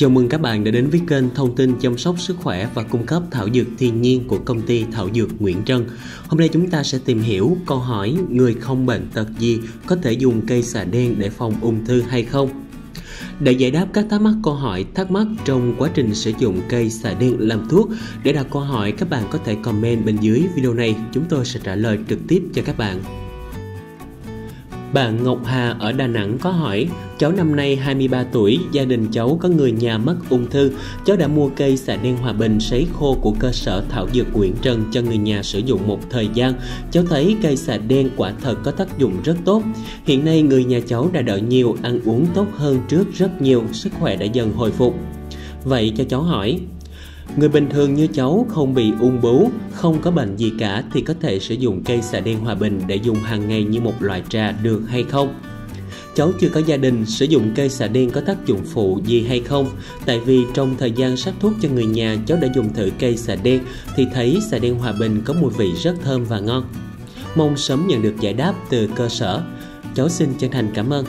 Chào mừng các bạn đã đến với kênh thông tin chăm sóc sức khỏe và cung cấp thảo dược thiên nhiên của công ty Thảo Dược Nguyễn Trần. Hôm nay chúng ta sẽ tìm hiểu câu hỏi người không bệnh tật gì có thể dùng cây xà đen để phòng ung thư hay không? Để giải đáp các thắc mắc trong quá trình sử dụng cây xà đen làm thuốc, để đặt câu hỏi các bạn có thể comment bên dưới video này, chúng tôi sẽ trả lời trực tiếp cho các bạn. Bà Ngọc Hà ở Đà Nẵng có hỏi: cháu năm nay 23 tuổi, gia đình cháu có người nhà mắc ung thư. Cháu đã mua cây xà đen Hòa Bình sấy khô của cơ sở Thảo Dược Nguyễn Trần cho người nhà sử dụng một thời gian. Cháu thấy cây xà đen quả thật có tác dụng rất tốt. Hiện nay người nhà cháu đã đỡ nhiều, ăn uống tốt hơn trước rất nhiều, sức khỏe đã dần hồi phục. Vậy cho cháu hỏi, người bình thường như cháu không bị ung bướu, không có bệnh gì cả thì có thể sử dụng cây xà đen Hòa Bình để dùng hàng ngày như một loại trà được hay không? Cháu chưa có gia đình, sử dụng cây xà đen có tác dụng phụ gì hay không? Tại vì trong thời gian sắc thuốc cho người nhà, cháu đã dùng thử cây xà đen thì thấy xà đen Hòa Bình có mùi vị rất thơm và ngon. Mong sớm nhận được giải đáp từ cơ sở. Cháu xin chân thành cảm ơn.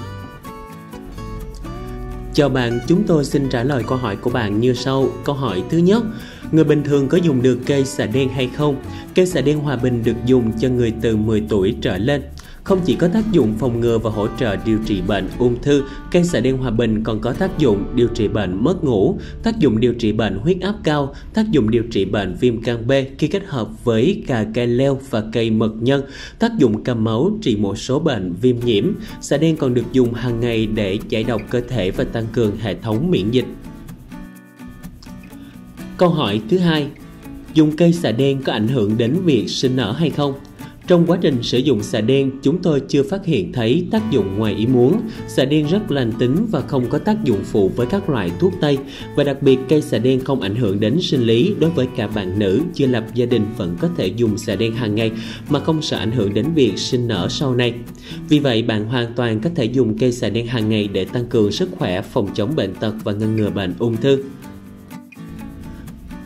Chào bạn, chúng tôi xin trả lời câu hỏi của bạn như sau. Câu hỏi thứ nhất, người bình thường có dùng được cây xà đen hay không? Cây xà đen Hòa Bình được dùng cho người từ 10 tuổi trở lên. Không chỉ có tác dụng phòng ngừa và hỗ trợ điều trị bệnh ung thư, cây xà đen Hòa Bình còn có tác dụng điều trị bệnh mất ngủ, tác dụng điều trị bệnh huyết áp cao, tác dụng điều trị bệnh viêm gan B khi kết hợp với cà gai leo và cây mật nhân, tác dụng cầm máu trị một số bệnh viêm nhiễm. Xà đen còn được dùng hàng ngày để giải độc cơ thể và tăng cường hệ thống miễn dịch. Câu hỏi thứ hai, dùng cây xà đen có ảnh hưởng đến việc sinh nở hay không? Trong quá trình sử dụng xà đen, chúng tôi chưa phát hiện thấy tác dụng ngoài ý muốn. Xà đen rất lành tính và không có tác dụng phụ với các loại thuốc tây. Và đặc biệt, cây xà đen không ảnh hưởng đến sinh lý. Đối với cả bạn nữ chưa lập gia đình vẫn có thể dùng xà đen hàng ngày mà không sợ ảnh hưởng đến việc sinh nở sau này. Vì vậy, bạn hoàn toàn có thể dùng cây xà đen hàng ngày để tăng cường sức khỏe, phòng chống bệnh tật và ngăn ngừa bệnh ung thư.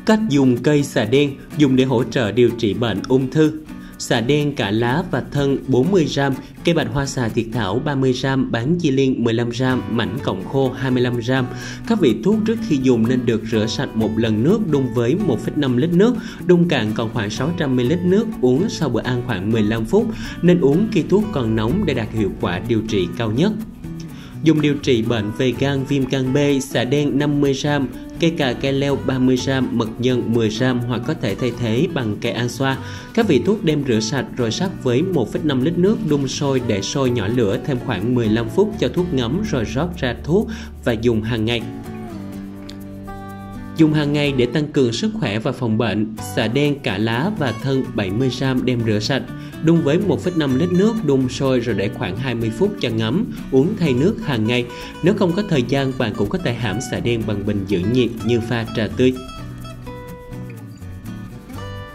Cách dùng cây xà đen dùng để hỗ trợ điều trị bệnh ung thư. Xà đen cả lá và thân 40g, cây bạch hoa xà thiệt thảo 30g, bán chi liên 15g, mảnh cọng khô 25g. Các vị thuốc trước khi dùng nên được rửa sạch một lần nước đun với 1,5 lít nước, đun cạn còn khoảng 600ml nước, uống sau bữa ăn khoảng 15 phút, nên uống khi thuốc còn nóng để đạt hiệu quả điều trị cao nhất. Dùng điều trị bệnh về gan, viêm gan B, xà đen 50g, cây cà gai leo 30g, mật nhân 10g hoặc có thể thay thế bằng cây an xoa. Các vị thuốc đem rửa sạch rồi sắc với 1,5 lít nước đun sôi để sôi nhỏ lửa thêm khoảng 15 phút cho thuốc ngấm rồi rót ra thuốc và dùng hàng ngày. Dùng hàng ngày để tăng cường sức khỏe và phòng bệnh. Xà đen cả lá và thân 70g đem rửa sạch, đun với 1,5 lít nước đun sôi rồi để khoảng 20 phút cho ngấm, uống thay nước hàng ngày. Nếu không có thời gian, bạn cũng có thể hãm xà đen bằng bình giữ nhiệt như pha trà tươi.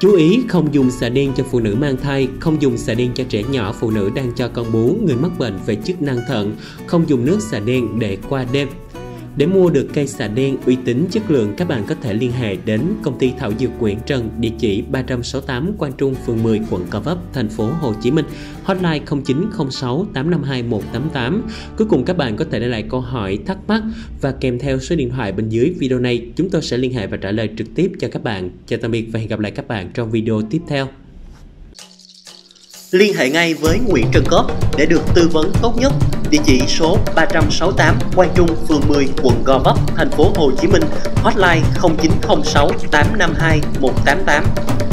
Chú ý không dùng xà đen cho phụ nữ mang thai, không dùng xà đen cho trẻ nhỏ, phụ nữ đang cho con bú, người mắc bệnh về chức năng thận, không dùng nước xà đen để qua đêm. Để mua được cây xà đen uy tín chất lượng, các bạn có thể liên hệ đến công ty Thảo Dược Nguyễn Trần, địa chỉ 368 Quang Trung, phường 10, quận Gò Vấp, thành phố Hồ Chí Minh, hotline 0906 852 188. Cuối cùng, các bạn có thể để lại câu hỏi, thắc mắc và kèm theo số điện thoại bên dưới video này. Chúng tôi sẽ liên hệ và trả lời trực tiếp cho các bạn. Chào tạm biệt và hẹn gặp lại các bạn trong video tiếp theo. Liên hệ ngay với Nguyễn Trần Cóp để được tư vấn tốt nhất. Địa chỉ số 368 Quang Trung, phường 10, quận Gò Vấp, thành phố Hồ Chí Minh. Hotline 0906 852 188.